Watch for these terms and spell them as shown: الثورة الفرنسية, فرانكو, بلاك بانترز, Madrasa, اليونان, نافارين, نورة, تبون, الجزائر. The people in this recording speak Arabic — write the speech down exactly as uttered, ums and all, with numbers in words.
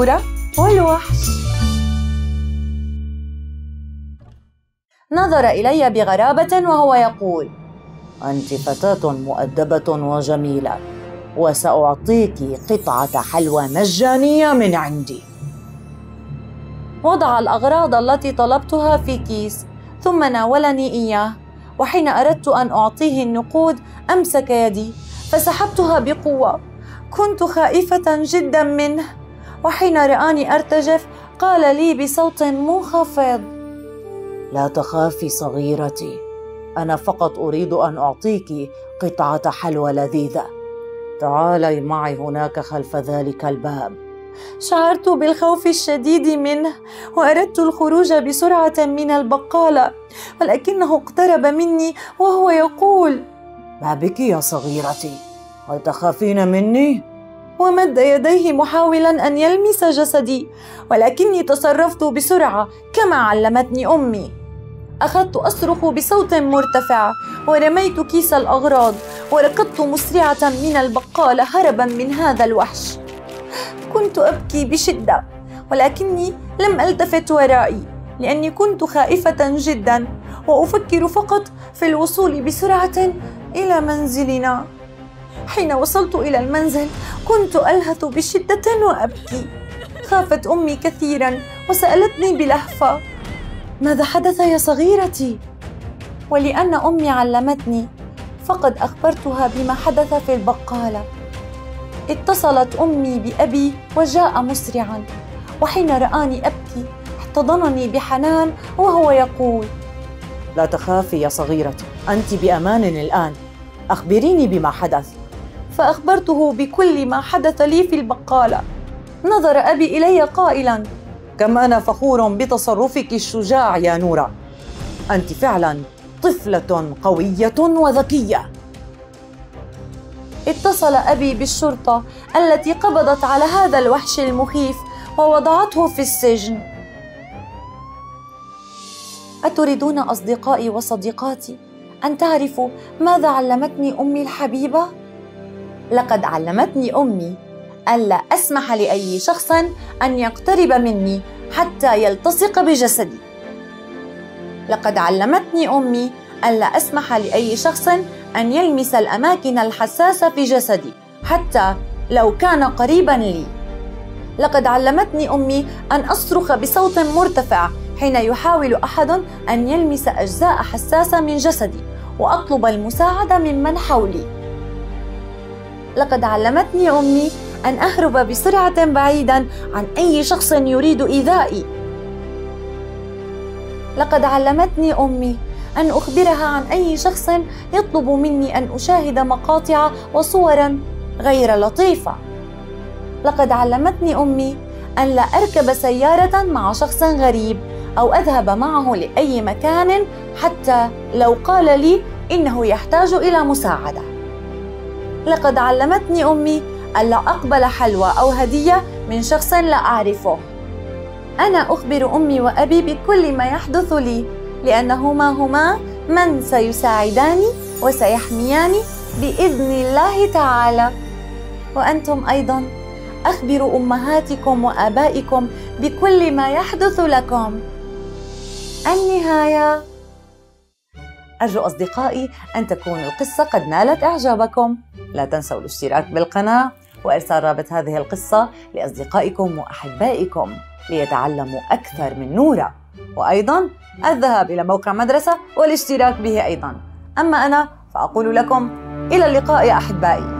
نورة والوحش. نظر إلي بغرابة وهو يقول: أنت فتاة مؤدبة وجميلة، وسأعطيك قطعة حلوى مجانية من عندي. وضع الأغراض التي طلبتها في كيس ثم ناولني إياه، وحين أردت أن أعطيه النقود أمسك يدي فسحبتها بقوة. كنت خائفة جدا منه، وحين رآني أرتجف قال لي بصوت منخفض: لا تخافي صغيرتي، أنا فقط أريد أن أعطيك قطعة حلوى لذيذة، تعالي معي هناك خلف ذلك الباب. شعرت بالخوف الشديد منه وأردت الخروج بسرعة من البقالة، ولكنه اقترب مني وهو يقول: ما بك يا صغيرتي، هل تخافين مني؟ ومد يديه محاولا أن يلمس جسدي، ولكني تصرفت بسرعة كما علمتني أمي. أخذت أصرخ بصوت مرتفع ورميت كيس الأغراض، وركضت مسرعة من البقالة هربا من هذا الوحش. كنت أبكي بشدة، ولكني لم ألتفت ورائي لأني كنت خائفة جدا، وأفكر فقط في الوصول بسرعة إلى منزلنا. حين وصلت إلى المنزل كنت ألهث بشدة وأبكي. خافت أمي كثيرا وسألتني بلهفة: ماذا حدث يا صغيرتي؟ ولأن أمي علمتني فقد أخبرتها بما حدث في البقالة. اتصلت أمي بأبي وجاء مسرعا، وحين رآني أبكي احتضنني بحنان وهو يقول: لا تخافي يا صغيرتي، أنت بأمان الآن، أخبريني بما حدث. فأخبرته بكل ما حدث لي في البقالة. نظر أبي إلي قائلا: كم أنا فخور بتصرفك الشجاع يا نورة، أنت فعلا طفلة قوية وذكية. اتصل أبي بالشرطة التي قبضت على هذا الوحش المخيف ووضعته في السجن. أتريدون أصدقائي وصديقاتي أن تعرفوا ماذا علمتني أمي الحبيبة؟ لقد علمتني أمي ألا أسمح لأي شخص أن يقترب مني حتى يلتصق بجسدي. لقد علمتني أمي ألا أسمح لأي شخص أن يلمس الأماكن الحساسة في جسدي حتى لو كان قريبا لي. لقد علمتني أمي أن أصرخ بصوت مرتفع حين يحاول أحد أن يلمس أجزاء حساسة من جسدي، وأطلب المساعدة ممن حولي. لقد علمتني أمي أن أهرب بسرعة بعيدا عن أي شخص يريد إيذائي. لقد علمتني أمي أن أخبرها عن أي شخص يطلب مني أن أشاهد مقاطع وصورا غير لطيفة. لقد علمتني أمي أن لا أركب سيارة مع شخص غريب أو أذهب معه لأي مكان حتى لو قال لي إنه يحتاج إلى مساعدة. لقد علمتني أمي ألا أقبل حلوى أو هدية من شخص لا أعرفه. أنا أخبر أمي وأبي بكل ما يحدث لي، لأنهما هما من سيساعداني وسيحمياني بإذن الله تعالى. وأنتم أيضا أخبروا أمهاتكم وآبائكم بكل ما يحدث لكم. النهاية. أرجو أصدقائي أن تكون القصة قد نالت إعجابكم. لا تنسوا الاشتراك بالقناة وإرسال رابط هذه القصة لأصدقائكم وأحبائكم ليتعلموا أكثر من نورة، وأيضا الذهاب إلى موقع مدرسة والاشتراك به أيضا. أما أنا فأقول لكم إلى اللقاء يا أحبائي.